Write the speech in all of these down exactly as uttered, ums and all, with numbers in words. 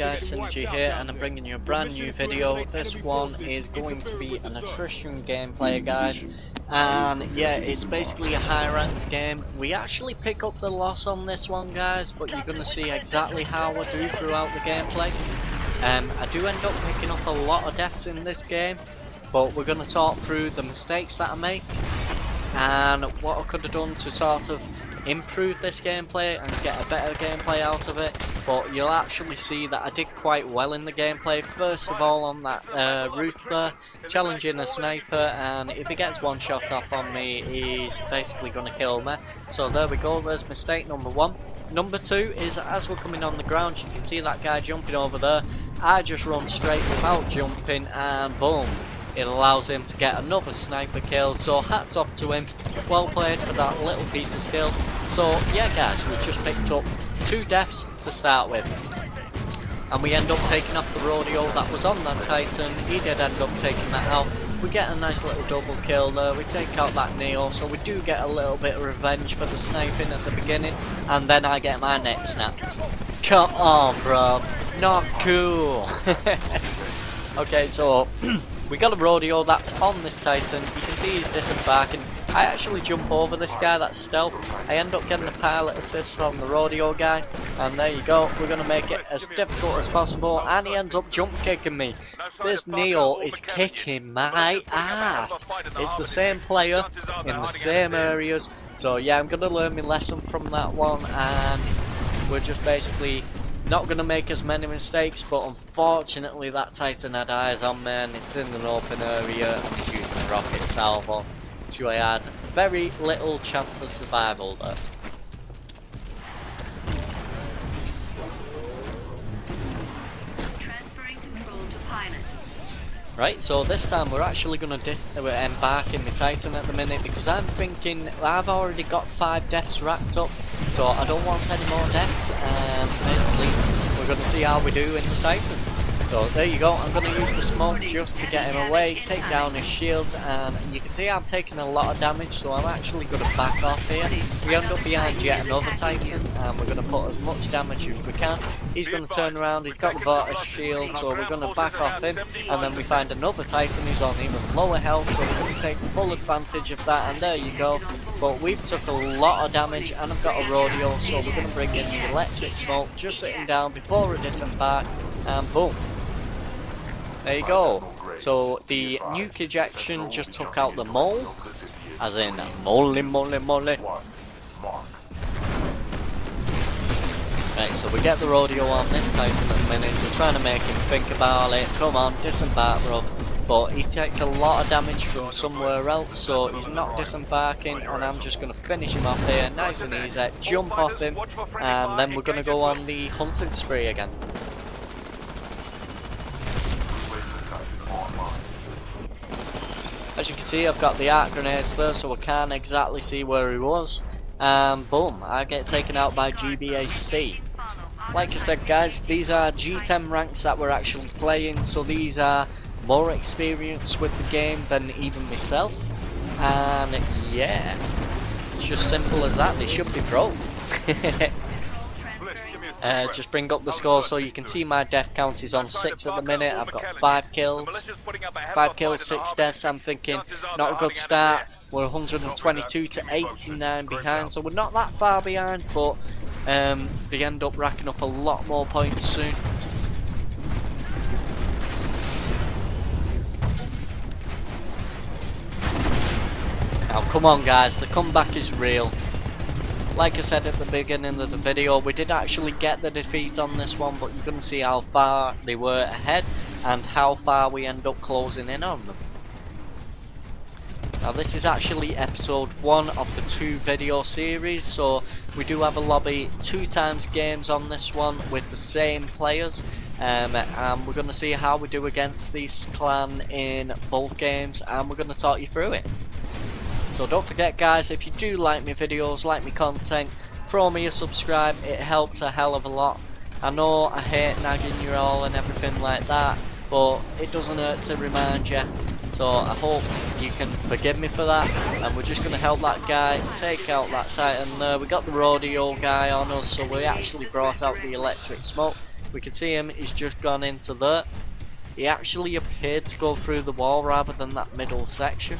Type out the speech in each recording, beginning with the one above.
guys, Synergy here, and I'm bringing you a brand new video. This one is going to be an Attrition gameplay guide, and yeah, it's basically a high ranks game. We actually pick up the loss on this one guys, but you're going to see exactly how I do throughout the gameplay. Um, I do end up picking up a lot of deaths in this game, but we're going to sort through the mistakes that I make and what I could have done to sort of improve this gameplay and get a better gameplay out of it. But you'll actually see that I did quite well in the gameplay. First of all, on that uh, roof there, challenging a sniper, and if he gets one shot off on me, he's basically going to kill me. So there we go, there's mistake number one. Number two is, as we're coming on the ground, you can see that guy jumping over there. I just run straight without jumping, and boom, it allows him to get another sniper kill, so hats off to him, well played for that little piece of skill. So yeah guys, we've just picked up two deaths to start with, and we end up taking off the rodeo that was on that Titan. He did end up taking that out. We get a nice little double kill there, we take out that Neo, so we do get a little bit of revenge for the sniping at the beginning, and then I get my neck snapped. Come on bro, not cool. Okay, so we got a rodeo that's on this Titan. You can see he's disembarking. I actually jump over this guy that's stealth. I end up getting a pilot assist from the rodeo guy, and there you go, we're going to make it as difficult as possible, and he ends up jump kicking me. This Neo is kicking my ass. It's the same player in the same areas, so yeah, I'm going to learn my lesson from that one, and we're just basically not going to make as many mistakes. But unfortunately that Titan had eyes on me, and it's in an open area, and he's using a rocket salvo, so I had very little chance of survival there. Transferring control to pilot. Right, so this time we're actually going to embark in the Titan at the minute, because I'm thinking I've already got five deaths racked up, so I don't want any more deaths. Um, basically we're going to see how we do in the Titan. So there you go, I'm going to use the smoke just to get him away, take down his shields, and you can see I'm taking a lot of damage, so I'm actually going to back off here. We end up behind yet another Titan, and we're going to put as much damage as we can. He's going to turn around, he's got the Vortex shield, so we're going to back off him, and then we find another Titan who's on even lower health, so we're going to take full advantage of that, and there you go. But we've took a lot of damage, and I've got a rodeo, so we're going to bring in the electric smoke, just sitting down before we disembark, and boom. There you go. So the nuke ejection just took out the mole, as in moly moly moly. Right, so we get the rodeo on this Titan at the minute. We're trying to make him think about it. Come on, disembark, bruv. But he takes a lot of damage from somewhere else, so he's not disembarking, and I'm just going to finish him off here, nice and easy. Jump off him, and then we're going to go on the hunting spree again. As you can see, I've got the arc grenades there, so I can't exactly see where he was. And boom, I get taken out by G B A C. Like I said guys, these are G ten ranks that we're actually playing, so these are more experienced with the game than even myself. And yeah, it's just simple as that, they should be pro. Uh, just bring up the score so you can see my death count is on six at the minute. I've got five kills, five kills, six deaths. I'm thinking not a good start. We're one hundred twenty-two to eighty-nine behind, so we're not that far behind, but um, they end up racking up a lot more points soon. Now come on guys, the comeback is real. Like I said at the beginning of the video, we did actually get the defeat on this one, but you can see how far they were ahead and how far we end up closing in on them. Now this is actually episode one of the two video series, so we do have a lobby two times games on this one with the same players, um, and we're going to see how we do against this clan in both games, and we're going to talk you through it. So don't forget guys, if you do like my videos, like my content, throw me a subscribe, it helps a hell of a lot. I know I hate nagging you all and everything like that, but it doesn't hurt to remind you. So I hope you can forgive me for that, and we're just going to help that guy take out that Titan there. We got the rodeo guy on us, so we actually brought out the electric smoke. We can see him, he's just gone into there. He actually appeared to go through the wall rather than that middle section.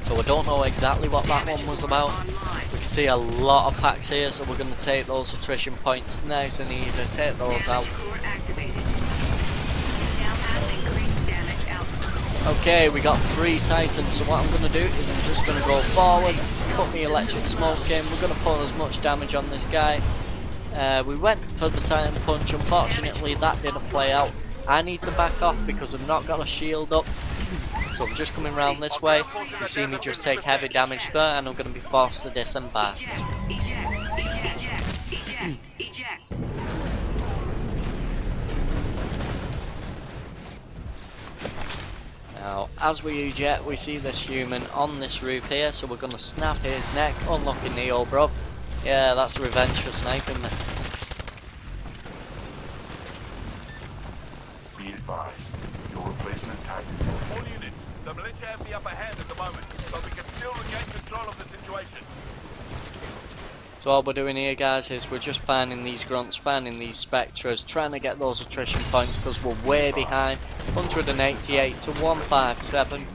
So I don't know exactly what that one was about. We can see a lot of packs here, so we're going to take those attrition points nice and easy, take those out. Okay, we got three titans, so what I'm going to do is I'm just going to go forward, put my electric smoke in, we're going to put as much damage on this guy. Uh, we went for the titan punch, unfortunately that didn't play out. I need to back off because I've not got a shield up. So I'm just coming round this way, you see me just take heavy damage there and I'm going to be forced to disembark. Now as we eject we see this human on this roof here, so we're going to snap his neck, unlocking the old bro. Yeah, that's revenge for sniping me. Be advised, your replacement titan. All units, the militia have the upper hand at the moment, but we can still regain control of the situation. So all we're doing here guys is we're just finding these grunts, finding these spectres, trying to get those attrition points because we're way behind, one hundred eighty-eight to one fifty-seven.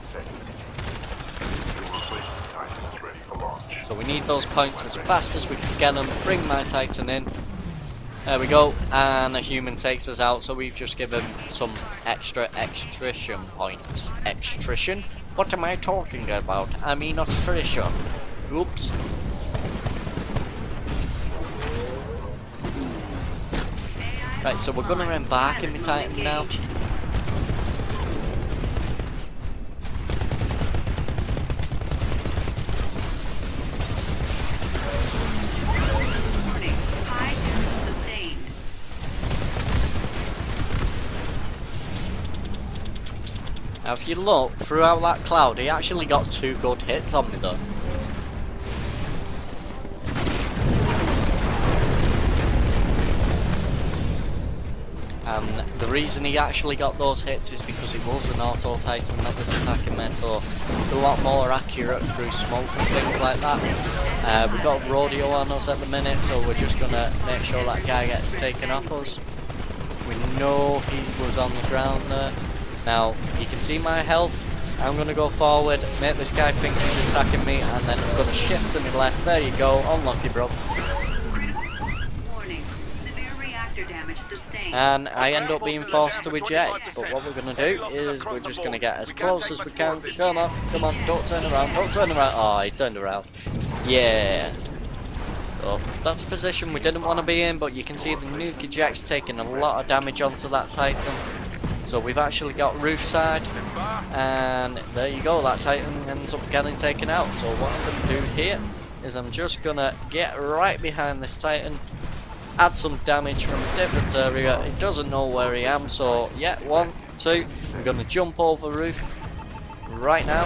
So we need those points as fast as we can get them, bring my titan in. There we go, and a human takes us out, so we've just given some extra attrition points. Attrition? What am I talking about? I mean attrition. Oops. Right, so we're going to embark in the titan now. Now if you look throughout that cloud, he actually got two good hits on me though. And the reason he actually got those hits is because he was an auto titan that was attacking me, so he's a lot more accurate through smoke and things like that. Uh, we've got rodeo on us at the minute, so we're just going to make sure that guy gets taken off us. We know he was on the ground there. Now, you can see my health, I'm going to go forward, make this guy think he's attacking me, and then I'm going to shift to my left, there you go, unlucky bro. Warning. Severe reactor damage sustained. And I end up being forced to eject, but what we're going to do is we're just going to get as close as we can, come on, come on, don't turn around, don't turn around, oh he turned around, yeah. So, that's a position we didn't want to be in, but you can see the nuke eject's taking a lot of damage onto that titan. So we've actually got roof side, and there you go, that titan ends up getting taken out. So what I'm going to do here is I'm just going to get right behind this titan, add some damage from a different area. It doesn't know where I am, so yeah, one, two, I'm going to jump over roof right now,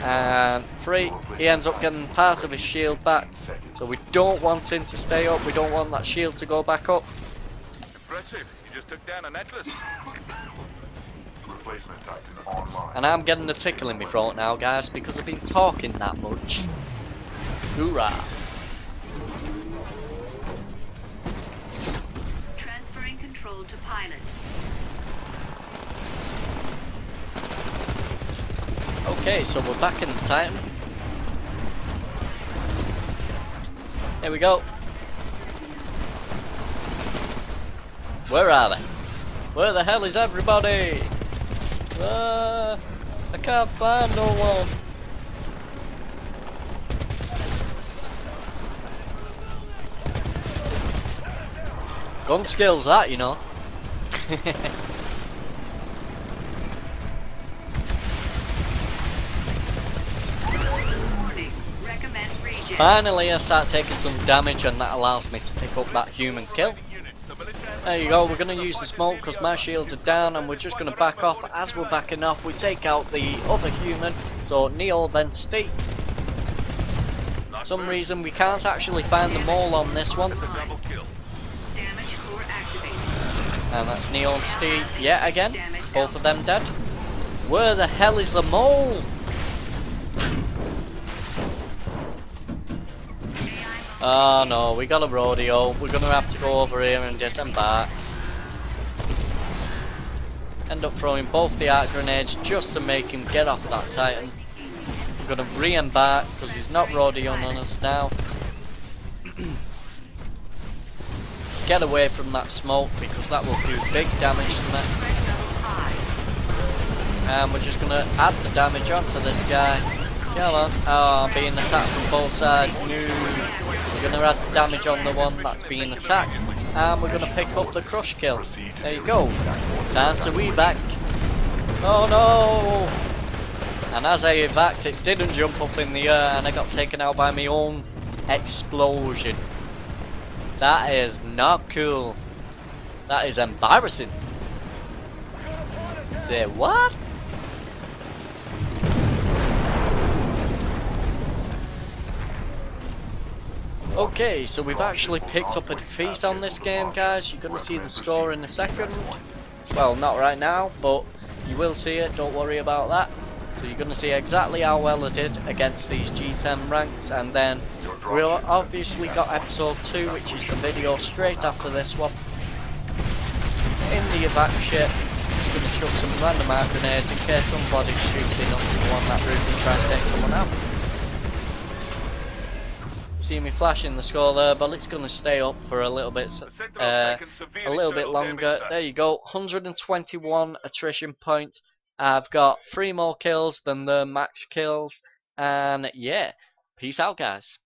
and three, he ends up getting part of his shield back. So we don't want him to stay up, we don't want that shield to go back up. Just took down an atlas. And I'm getting a tickle in my throat now guys because I've been talking that much. Hoorah. Transferring control to pilot. Okay, so we're back in the titan. Here we go. Where are they? Where the hell is everybody? Uh, I can't find no one. Gun skills that, you know. Finally I start taking some damage and that allows me to pick up that human kill. There you go, we're going to use the smoke because my shields are down and we're just going to back off. As we're backing off, we take out the other human, so Neil then Steve. For some reason we can't actually find them all on this one. And that's Neil and Steve yet again, both of them dead. Where the hell is the mole? Oh no, we got a rodeo. We're gonna have to go over here and disembark. End up throwing both the arc grenades just to make him get off that Titan. We're gonna re-embark because he's not rodeoing on us now. Get away from that smoke because that will do big damage to me. And we're just gonna add the damage onto this guy. Come on. Oh, I'm being attacked from both sides. No. We're gonna add damage on the one that's being attacked. And we're gonna pick up the crush kill. There you go. Time to evac. Oh no! And as I evac'd, it didn't jump up in the air and I got taken out by my own explosion. That is not cool. That is embarrassing. Say what? Okay, so we've actually picked up a defeat on this game, guys. You're gonna see the score in a second. Well, not right now, but you will see it, don't worry about that. So you're gonna see exactly how well I did against these G ten ranks, and then we obviously got episode two, which is the video straight after this one. In the evac ship, just going to chuck some random arc grenades in case somebody's stupid enough to go on that roof and try and take someone out. See me flashing the score there, but it's going to stay up for a little bit, uh, a little bit longer. There you go, one hundred twenty-one attrition points. I've got three more kills than the max kills, and yeah, peace out, guys.